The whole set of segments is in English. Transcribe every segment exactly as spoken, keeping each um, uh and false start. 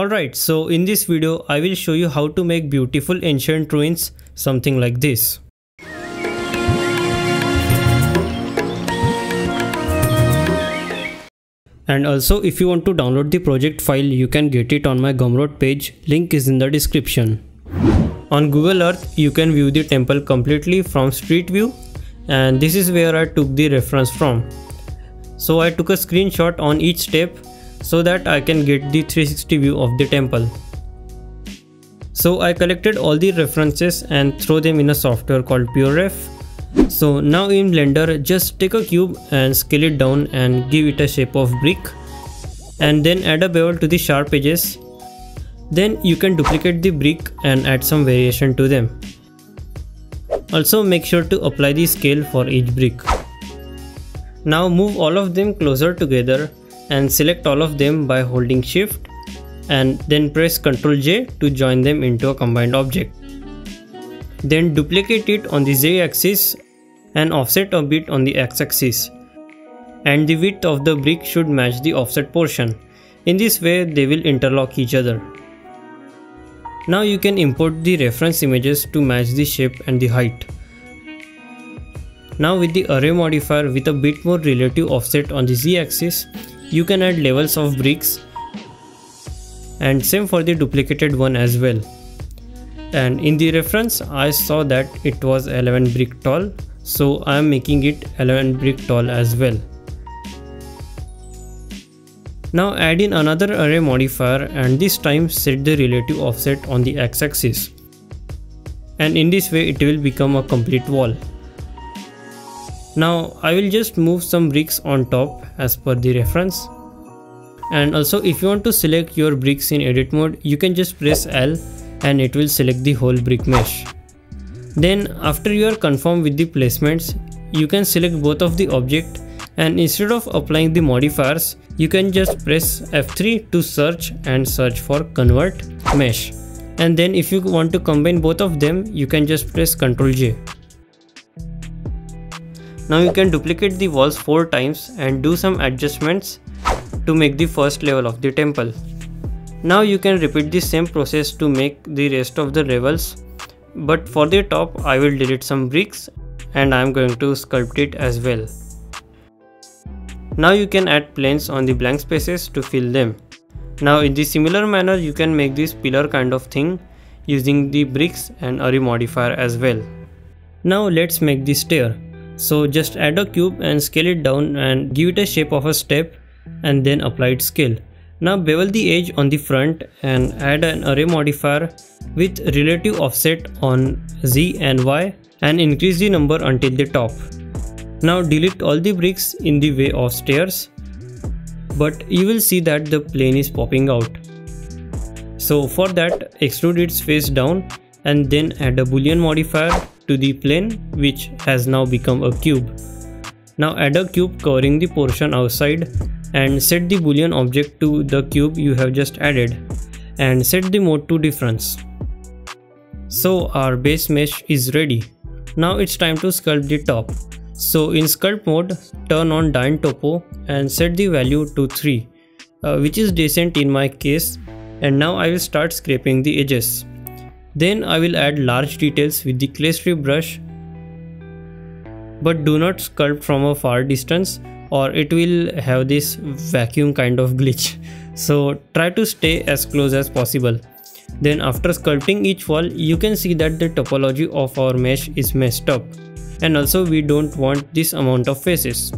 Alright, so in this video I will show you how to make beautiful ancient ruins, something like this. And also if you want to download the project file, you can get it on my Gumroad page, link is in the description. On Google Earth, you can view the temple completely from street view, and this is where I took the reference from. So I took a screenshot on each step so that I can get the three sixty view of the temple. So I collected all the references and throw them in a software called PureRef. So now in Blender, just take a cube and scale it down and give it a shape of brick, and then add a bevel to the sharp edges. Then you can duplicate the brick and add some variation to them. Also make sure to apply the scale for each brick. Now move all of them closer together and select all of them by holding shift and then press control J to join them into a combined object. Then duplicate it on the Z axis and offset a bit on the X axis. And the width of the brick should match the offset portion. In this way they will interlock each other. Now you can import the reference images to match the shape and the height. Now with the array modifier with a bit more relative offset on the Z axis, you can add levels of bricks, and same for the duplicated one as well. And in the reference I saw that it was eleven brick tall, so I am making it eleven brick tall as well. Now add in another array modifier and this time set the relative offset on the X axis, and in this way it will become a complete wall. Now I will just move some bricks on top as per the reference. And also if you want to select your bricks in edit mode, you can just press L and it will select the whole brick mesh. Then after you are confirmed with the placements, you can select both of the object, and instead of applying the modifiers, you can just press F three to search and search for convert mesh. And then if you want to combine both of them, you can just press control J. Now you can duplicate the walls four times and do some adjustments to make the first level of the temple. Now you can repeat the same process to make the rest of the levels, but for the top I will delete some bricks and I am going to sculpt it as well. Now you can add planes on the blank spaces to fill them. Now in the similar manner you can make this pillar kind of thing using the bricks and array modifier as well. Now let's make the stair. So just add a cube and scale it down and give it a shape of a step and then apply its scale. Now bevel the edge on the front and add an array modifier with relative offset on Z and Y and increase the number until the top. Now delete all the bricks in the way of stairs, but you will see that the plane is popping out. So for that, extrude its face down and then add a boolean modifier to the plane, which has now become a cube. Now add a cube covering the portion outside and set the boolean object to the cube you have just added and set the mode to difference. So our base mesh is ready. Now it's time to sculpt the top. So in sculpt mode, turn on Dyn Topo and set the value to three, uh, which is decent in my case, and now I will start scraping the edges. Then I will add large details with the clay strip brush, but do not sculpt from a far distance or it will have this vacuum kind of glitch. So try to stay as close as possible. Then after sculpting each wall, you can see that the topology of our mesh is messed up. And also we don't want this amount of faces.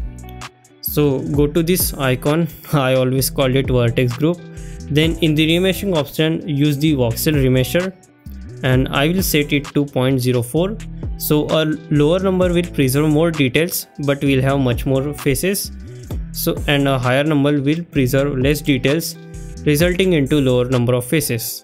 So go to this icon, I always call it vertex group. Then in the remeshing option, use the voxel remesher and I will set it to zero point zero four. So a lower number will preserve more details but we'll have much more faces. So and a higher number will preserve less details, resulting into lower number of faces.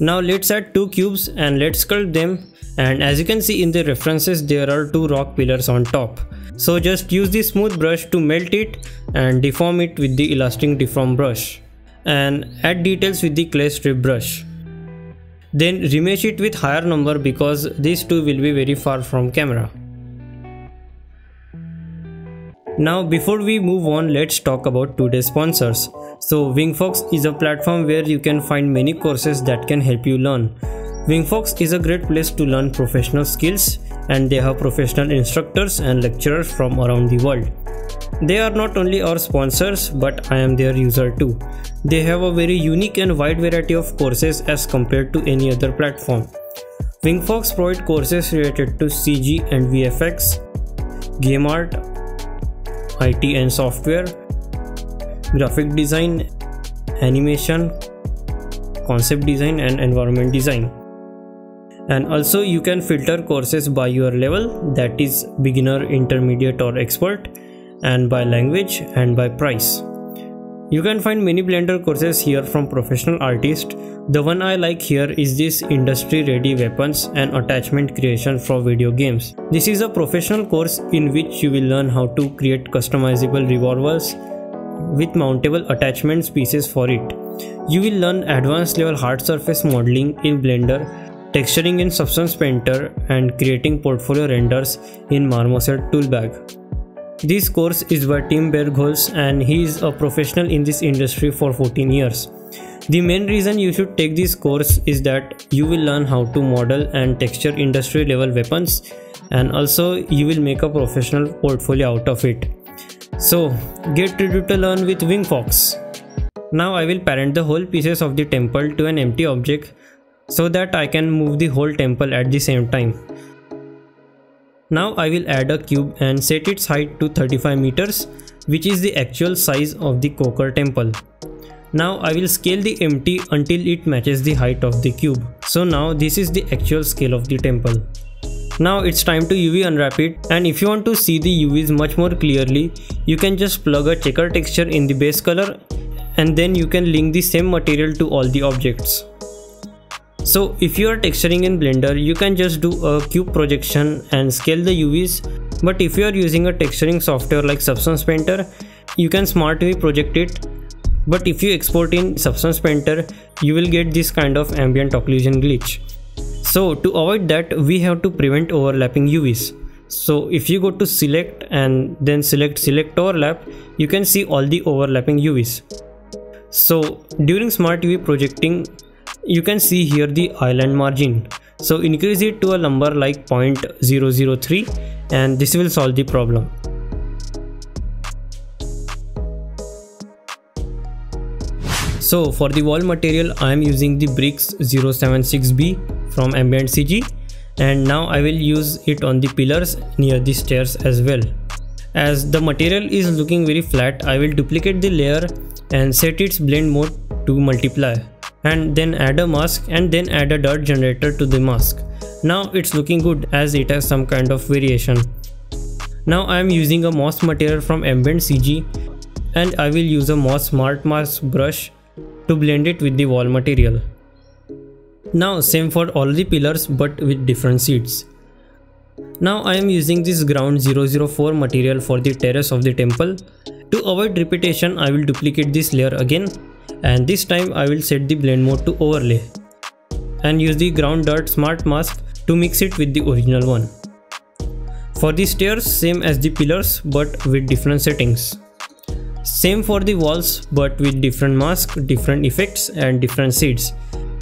Now let's add two cubes and let's sculpt them. And as you can see in the references, there are two rock pillars on top. So just use the smooth brush to melt it and deform it with the elastic deform brush. And add details with the clay strip brush. Then remesh it with higher number because these two will be very far from camera. Now before we move on, let's talk about today's sponsors. So Wingfox is a platform where you can find many courses that can help you learn. Wingfox is a great place to learn professional skills, and they have professional instructors and lecturers from around the world. They are not only our sponsors, but I am their user too. They have a very unique and wide variety of courses as compared to any other platform. Wingfox provides courses related to C G and V F X, game art, I T and software, graphic design, animation, concept design and environment design. And also you can filter courses by your level, that is beginner, intermediate or expert, and by language and by price. You can find many Blender courses here from professional artists. The one I like here is this industry ready weapons and attachment creation for video games. This is a professional course in which you will learn how to create customizable revolvers with mountable attachments pieces for it. You will learn advanced level hard surface modeling in Blender, texturing in Substance Painter and creating portfolio renders in Marmoset Toolbag. This course is by Tim Bergholz and he is a professional in this industry for fourteen years. The main reason you should take this course is that you will learn how to model and texture industry level weapons, and also you will make a professional portfolio out of it. So get ready to learn with Wingfox. Now I will parent the whole pieces of the temple to an empty object so that I can move the whole temple at the same time. Now I will add a cube and set its height to thirty-five meters, which is the actual size of the Koker temple. Now I will scale the empty until it matches the height of the cube. So now this is the actual scale of the temple. Now it's time to U V unwrap it, and if you want to see the U Vs much more clearly, you can just plug a checker texture in the base color and then you can link the same material to all the objects. So if you are texturing in Blender, you can just do a cube projection and scale the U Vs, but if you are using a texturing software like Substance Painter, you can smartly project it. But if you export in Substance Painter, you will get this kind of ambient occlusion glitch. So to avoid that, we have to prevent overlapping U Vs. So if you go to select and then select select overlap, you can see all the overlapping U Vs. So during smart U V projecting, you can see here the island margin, so increase it to a number like zero point zero zero three and this will solve the problem. So for the wall material, I am using the bricks zero seven six B from Ambient C G, and now I will use it on the pillars near the stairs as well. As the material is looking very flat, I will duplicate the layer and set its blend mode to multiply, and then add a mask and then add a dot generator to the mask. Now it's looking good as it has some kind of variation. Now I am using a moss material from Ambient C G and I will use a moss smart mask brush to blend it with the wall material. Now same for all the pillars but with different seeds. Now I am using this ground zero zero four material for the terrace of the temple. To avoid repetition, I will duplicate this layer again, and this time I will set the blend mode to overlay and use the ground dot smart mask to mix it with the original one. For the stairs, same as the pillars but with different settings. Same for the walls but with different masks, different effects and different seeds.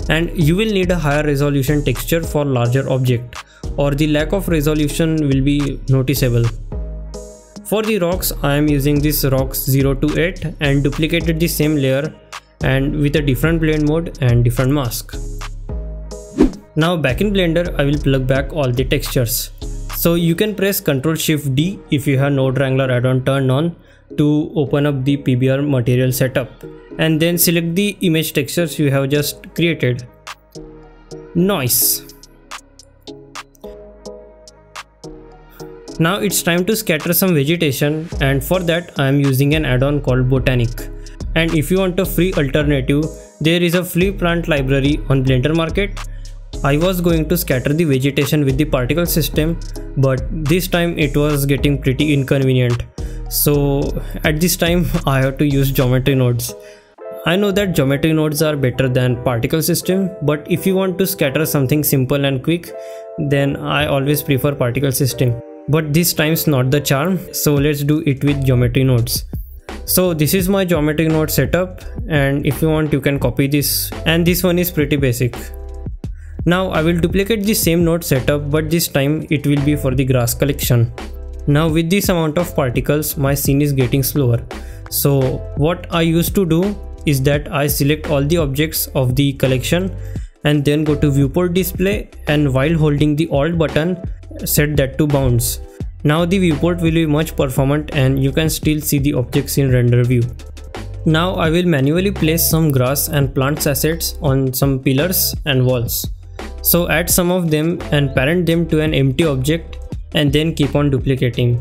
And you will need a higher resolution texture for larger object, or the lack of resolution will be noticeable. For the rocks, I am using this rocks zero two eight and duplicated the same layer and with a different blend mode and different mask. Now back in Blender, I will plug back all the textures. So you can press control shift D if you have Node Wrangler add-on turned on to open up the P B R material setup, and then select the image textures you have just created. Nice! Now it's time to scatter some vegetation, and for that I am using an add-on called Botanic. And if you want a free alternative, there is a free plant library on Blender Market. I was going to scatter the vegetation with the particle system, but this time it was getting pretty inconvenient. So at this time I have to use geometry nodes. I know that geometry nodes are better than particle system, but if you want to scatter something simple and quick, then I always prefer particle system. But this time's not the charm, so let's do it with geometry nodes. So this is my geometric node setup, and if you want you can copy this, and this one is pretty basic. Now I will duplicate the same node setup, but this time it will be for the grass collection. Now with this amount of particles my scene is getting slower. So what I used to do is that I select all the objects of the collection and then go to viewport display, and while holding the alt button set that to bounce. Now the viewport will be much performant and you can still see the objects in render view. Now I will manually place some grass and plants assets on some pillars and walls. So add some of them and parent them to an empty object and then keep on duplicating.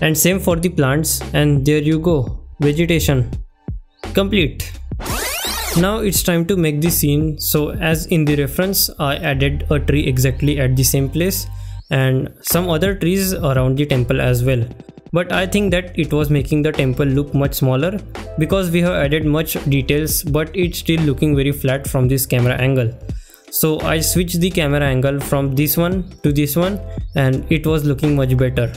And same for the plants, and there you go, vegetation. Complete. Now it's time to make the scene. So as in the reference I added a tree exactly at the same place, and some other trees around the temple as well, but I think that it was making the temple look much smaller because we have added much details, but it's still looking very flat from this camera angle. So I switched the camera angle from this one to this one and it was looking much better.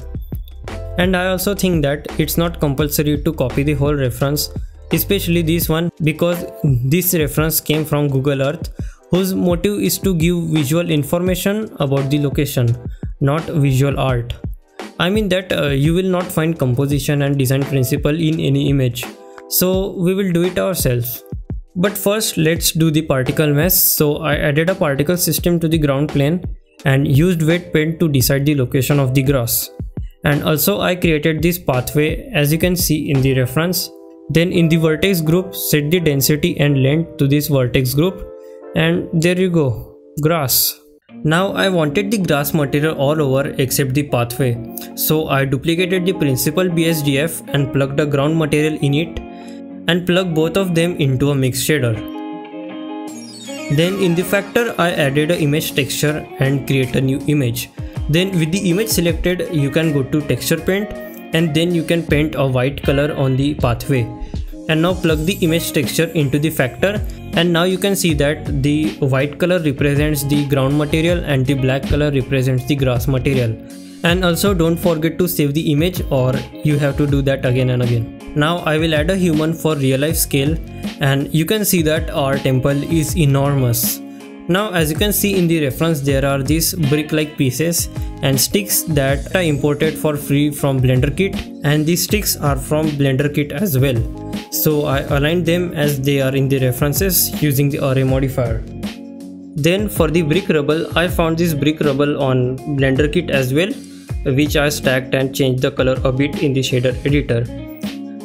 And I also think that it's not compulsory to copy the whole reference, especially this one, because this reference came from Google Earth, whose motive is to give visual information about the location, not visual art. I mean that uh, you will not find composition and design principle in any image, so we will do it ourselves. But first let's do the particle mesh. So I added a particle system to the ground plane and used wet paint to decide the location of the grass. And also I created this pathway as you can see in the reference. Then in the vertex group set the density and length to this vertex group, and there you go, grass. Now I wanted the grass material all over except the pathway, so I duplicated the principal B S D F and plugged the ground material in it and plugged both of them into a mix shader. Then in the factor I added an image texture and create a new image. Then with the image selected you can go to texture paint and then you can paint a white color on the pathway. And now plug the image texture into the factor, and now you can see that the white color represents the ground material and the black color represents the grass material. And also don't forget to save the image or you have to do that again and again. Now I will add a human for real life scale, and you can see that our temple is enormous. Now as you can see in the reference there are these brick like pieces and sticks that I imported for free from BlenderKit, and these sticks are from BlenderKit as well. So I aligned them as they are in the references using the array modifier. Then for the brick rubble, I found this brick rubble on BlenderKit as well, which I stacked and changed the color a bit in the shader editor.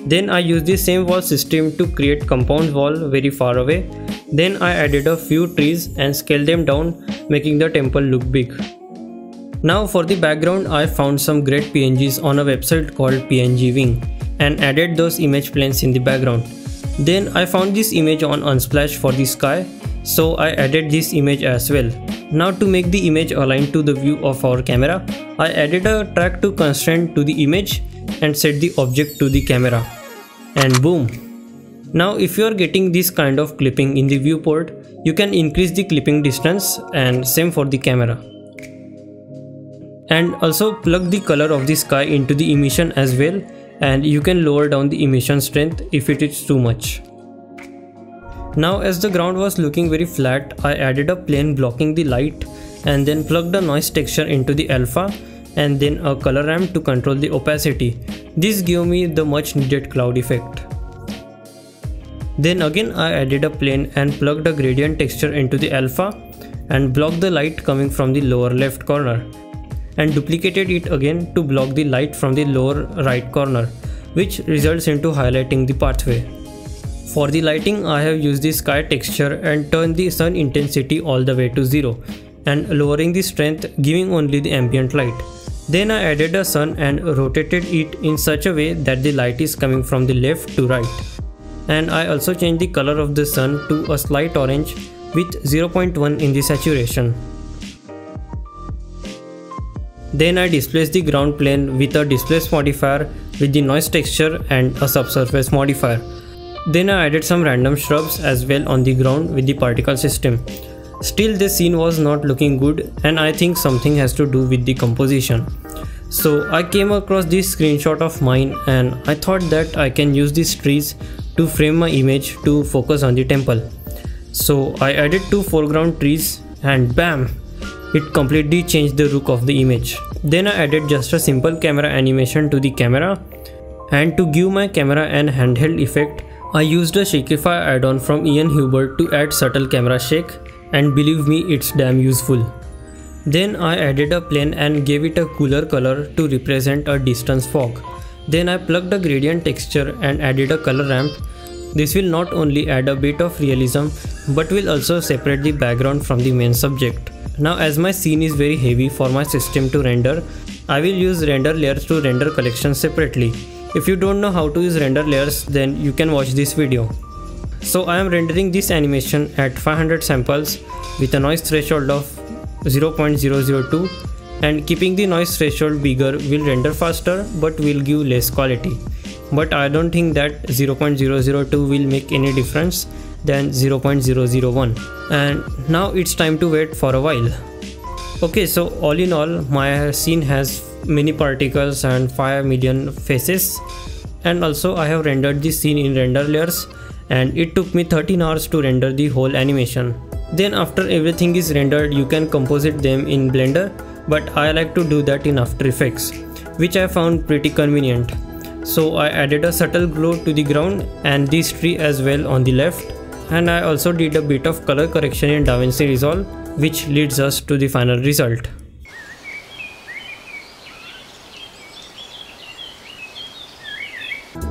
Then I used the same wall system to create compound wall very far away. Then I added a few trees and scaled them down, making the temple look big. Now for the background I found some great P N Gs on a website called PNGwing and added those image planes in the background. Then I found this image on Unsplash for the sky, so I added this image as well. Now to make the image align to the view of our camera, I added a track to constraint to the image and set the object to the camera. And boom! Now if you are getting this kind of clipping in the viewport, you can increase the clipping distance, and same for the camera. And also plug the color of the sky into the emission as well, and you can lower down the emission strength if it is too much. Now as the ground was looking very flat, I added a plane blocking the light and then plugged a noise texture into the alpha and then a color ramp to control the opacity. This gave me the much needed cloud effect. Then again I added a plane and plugged a gradient texture into the alpha and blocked the light coming from the lower left corner, and duplicated it again to block the light from the lower right corner, which results into highlighting the pathway. For the lighting I have used the sky texture and turned the sun intensity all the way to zero and lowering the strength, giving only the ambient light. Then I added a sun and rotated it in such a way that the light is coming from the left to right. And I also changed the color of the sun to a slight orange with zero point one in the saturation. Then I displaced the ground plane with a displace modifier with the noise texture and a subsurface modifier. Then I added some random shrubs as well on the ground with the particle system. Still the scene was not looking good, and I think something has to do with the composition. So I came across this screenshot of mine and I thought that I can use these trees to frame my image to focus on the temple. So I added two foreground trees and bam, it completely changed the look of the image. Then I added just a simple camera animation to the camera, and to give my camera an handheld effect, I used a Shakeify add-on from Ian Hubert to add subtle camera shake, and believe me, it's damn useful. Then I added a plane and gave it a cooler color to represent a distance fog. Then I plugged a gradient texture and added a color ramp. This will not only add a bit of realism but will also separate the background from the main subject. Now as my scene is very heavy for my system to render, I will use render layers to render collections separately. If you don't know how to use render layers, then you can watch this video. So I am rendering this animation at five hundred samples with a noise threshold of zero point zero zero two, and keeping the noise threshold bigger will render faster but will give less quality. But I don't think that zero point zero zero two will make any difference than zero point zero zero one. And now it's time to wait for a while. Okay, so all in all, my scene has many particles and five million faces, and also I have rendered the scene in render layers and it took me thirteen hours to render the whole animation. Then after everything is rendered, you can composite them in Blender, but I like to do that in After Effects, which I found pretty convenient. So I added a subtle glow to the ground and this tree as well on the left, and I also did a bit of color correction in DaVinci Resolve, which leads us to the final result.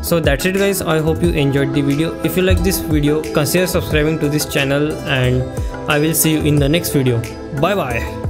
So that's it guys, I hope you enjoyed the video. If you like this video, consider subscribing to this channel, and I will see you in the next video. Bye bye.